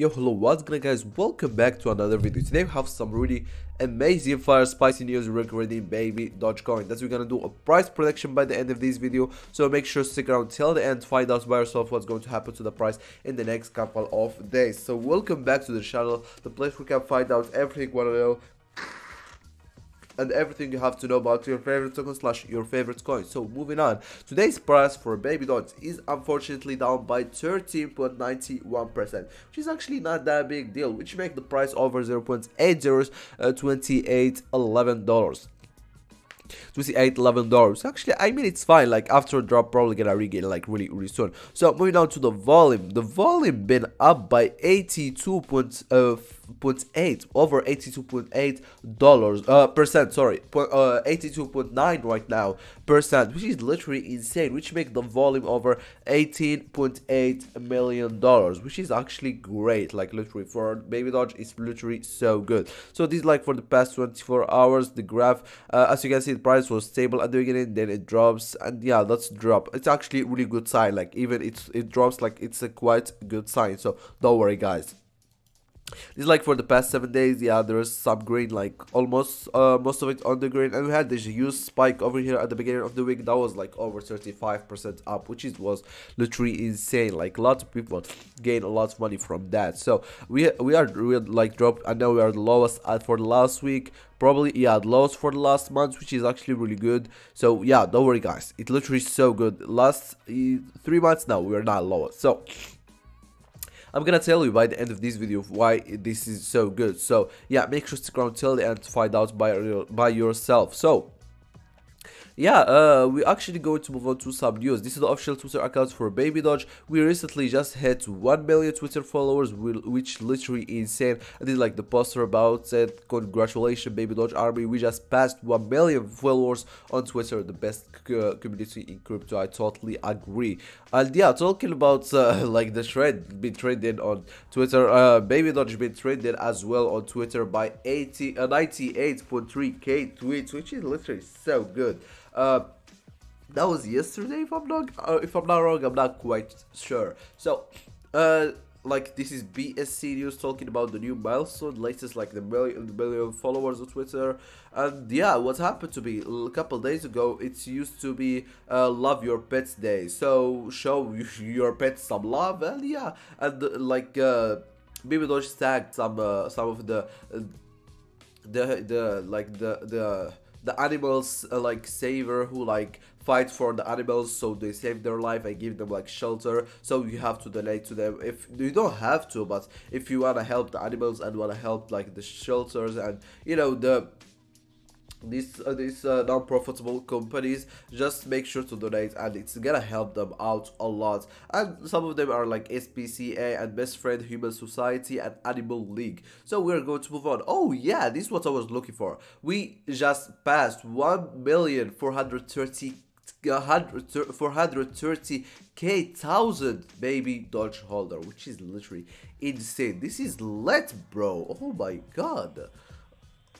Yo, hello, what's good guys, welcome back to another video. Today we have some really amazing fire spicy news regarding Baby Dogecoin that we're gonna do a price prediction by the end of this video, so make sure to stick around till the end, find out by yourself what's going to happen to the price in the next couple of days. So welcome back to the channel, the place we can find out everything you know and everything you have to know about your favorite token / your favorite coin. So moving on, today's price for Baby Doge is unfortunately down by 13.91%, which is actually not that big deal, which makes the price over 0.80 $28.11. $28.11. Actually, I mean, it's fine. Like, after a drop, probably gonna regain like really soon. So moving on to the volume. The volume been up by 82.8 over $82.8 percent. Sorry, 82.9 right now percent, which is literally insane. Which make the volume over $18.8 million, which is actually great. Like, literally for Baby Doge, it's literally so good. So this like for the past 24 hours, the graph, as you can see, the price was stable at the beginning, then it drops, and yeah, that's drop. It's actually a really good sign. Like, even it drops, like it's a quite good sign. So don't worry, guys. This like for the past 7 days, yeah, there is some green, like almost most of it on the green, and we had this huge spike over here at the beginning of the week that was like over 35% up, which is was literally insane. Like, lots of people gain a lot of money from that. So we like dropped, and now we are the lowest for the last week. Probably, yeah, lows for the last month, which is actually really good. So yeah, don't worry, guys. It literally so good. Last 3 months now, we are not lowest. So I'm gonna tell you by the end of this video why this is so good. So yeah, make sure to stick around till the end to find out by yourself. So yeah, we actually going to move on to some news. This is the official Twitter account for Baby Doge. We recently just hit 1 million Twitter followers, which literally insane. I did like the poster about it. Congratulations, Baby Doge Army. We just passed 1 million followers on Twitter, the best community in crypto. I totally agree. And yeah, talking about like the trend been trending on Twitter, Baby Doge been trending as well on Twitter by 98.3k tweets, which is literally so good. That was yesterday, if I'm not wrong, I'm not quite sure. So like, this is BSC news talking about the new milestone, latest like the million followers on Twitter. And yeah, what happened to me a couple days ago, it used to be love your pets day, so show your pets some love. And yeah, and like Baby Doge tagged some of the animals, like saver, who like fight for the animals, so they save their life and give them like shelter. So you have to donate to them. If you don't have to, but if you want to help the animals and want to help like the shelters and you know these non-profitable companies, just make sure to donate, and it's gonna help them out a lot. And some of them are like SPCA and Best Friend, Human Society, and Animal League. So we're going to move on. Oh yeah, this is what I was looking for. We just passed 1,430,000 Baby Doge holder, which is literally insane. This is lit, bro. Oh my god.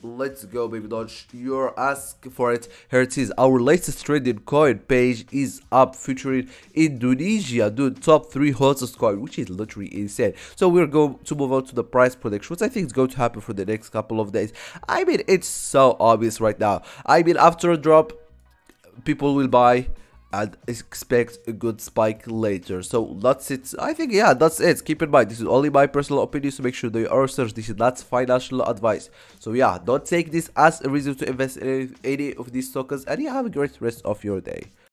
Let's go, Baby Doge. You're ask for it. Here it is. Our latest trending coin page is up, featuring Indonesia, dude. Top 3 hottest coin, which is literally insane. So we're going to move on to the price prediction, which I think is going to happen for the next couple of days. I mean, it's so obvious right now. I mean, after a drop, people will buy and expect a good spike later. So that's it. I think, yeah, that's it. Keep in mind, this is only my personal opinion, so make sure that you research. This is not financial advice. So yeah, don't take this as a reason to invest in any of these tokens, and yeah, have a great rest of your day.